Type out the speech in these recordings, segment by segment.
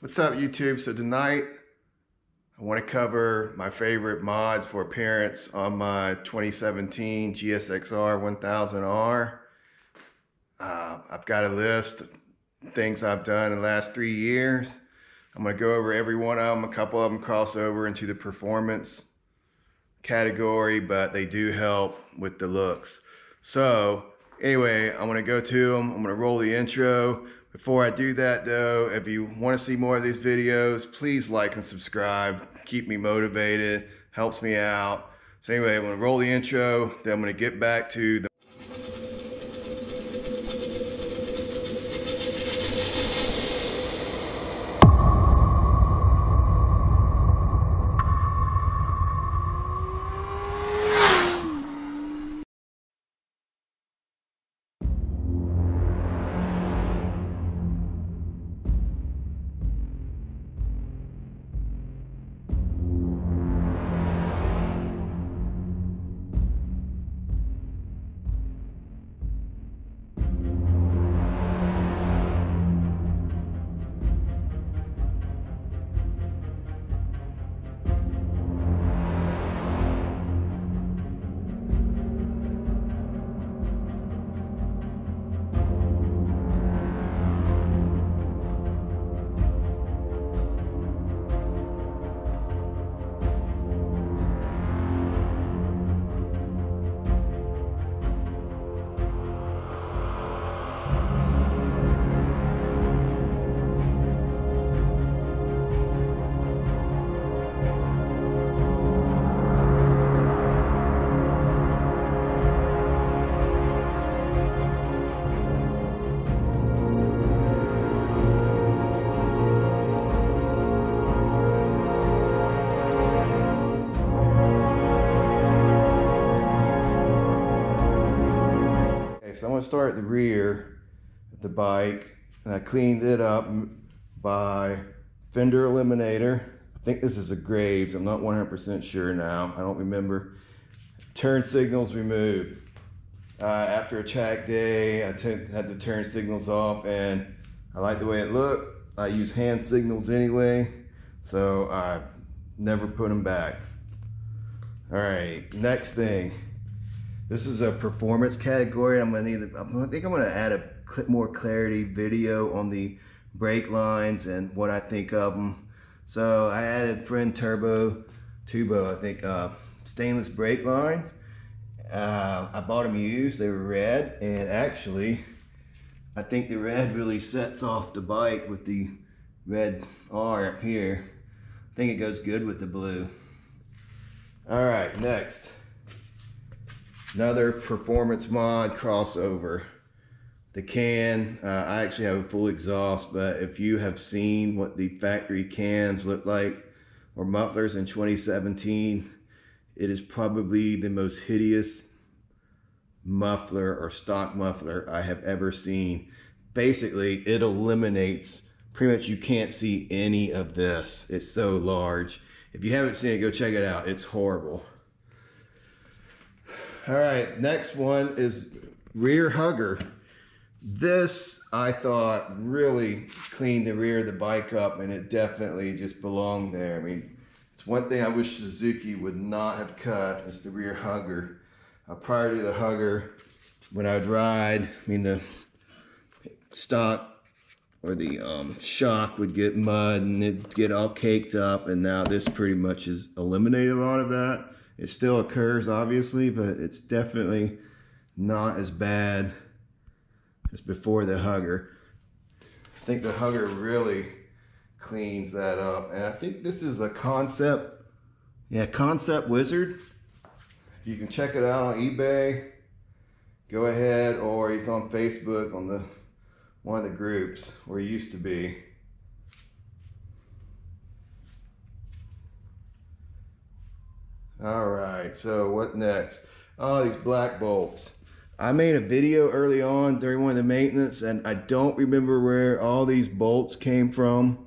What's up, YouTube? So tonight I want to cover my favorite mods for appearance on my 2017 GSX-R 1000R. I've got a list of things I've done in the last 3 years. I'm going to go over every one of them. A couple of them cross over into the performance category, but they do help with the looks. So anyway, I'm going to go to them. I'm going to roll the intro. Before I do that though, if you want to see more of these videos, please like and subscribe. Keep me motivated, helps me out. So anyway, I'm going to roll the intro, then I'm going to get back to the I'm gonna start at the rear of the bike, and I cleaned it up by fender eliminator. I think this is a Graves, I'm not 100% sure now, I don't remember. Turn signals removed. After a track day, I had the turn signals off, and I like the way it looked. I use hand signals anyway, so I never put them back. All right, next thing. This is a performance category. I think I'm gonna add a more clarity video on the brake lines and what I think of them. So I added Friend Turbo Tubo, I think, stainless brake lines. I bought them used, they were red, and actually, I think the red really sets off the bike with the red R up here. I think it goes good with the blue. All right, next. Another performance mod crossover, the can. I actually have a full exhaust, but if you have seen what the factory cans look like or mufflers in 2017, it is probably the most hideous muffler or stock muffler I have ever seen. Basically, it eliminates pretty much, you can't see any of this. It's so large. If you haven't seen it, go check it out. It's horrible. All right, next one is rear hugger. This, I thought, really cleaned the rear of the bike up, and it definitely just belonged there. I mean, it's one thing I wish Suzuki would not have cut is the rear hugger. Prior to the hugger, when I would ride, I mean, the stock or the shock would get mud and it'd get all caked up, and now this pretty much has eliminated a lot of that. It still occurs, obviously, but it's definitely not as bad as before the hugger. I think the hugger really cleans that up. And I think this is a Concept, yeah, Concept Wizard. You can check it out on eBay. Go ahead, or he's on Facebook on the one of the groups where he used to be. All right, so what next? Oh, these black bolts. I made a video early on during one of the maintenance, and I don't remember where all these bolts came from,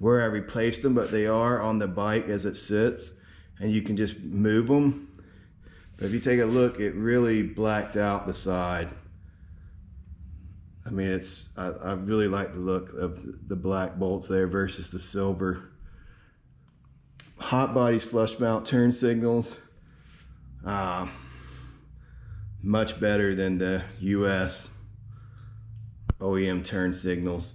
where I replaced them, but they are on the bike as it sits, and you can just move them. But if you take a look, it really blacked out the side. I mean, it's, I really like the look of the black bolts there versus the silver. Hot bodies flush mount turn signals, much better than the US OEM turn signals.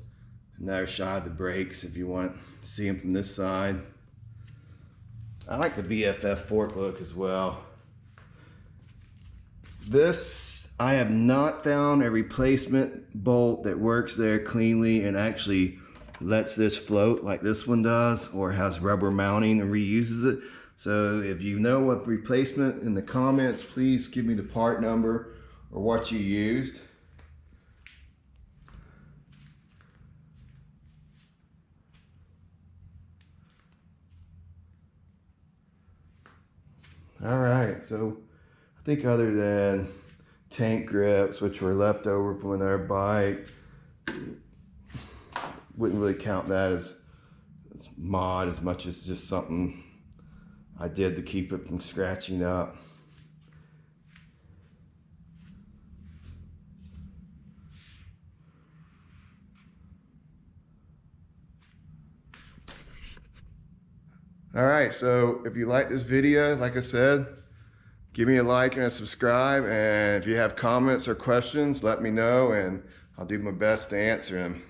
Another shot of the brakes if you want to see them from this side. I like the BFF fork look as well. This, I have not found a replacement bolt that works there cleanly and actually lets this float like this one does, or has rubber mounting and reuses it. So if you know what replacement, in the comments, please give me the part number or what you used. All right, so I think other than tank grips, which were left over from another bike, wouldn't really count that as mod as much as just something I did to keep it from scratching up. All right, so if you like this video, like I said, give me a like and a subscribe, and if you have comments or questions, let me know and I'll do my best to answer them.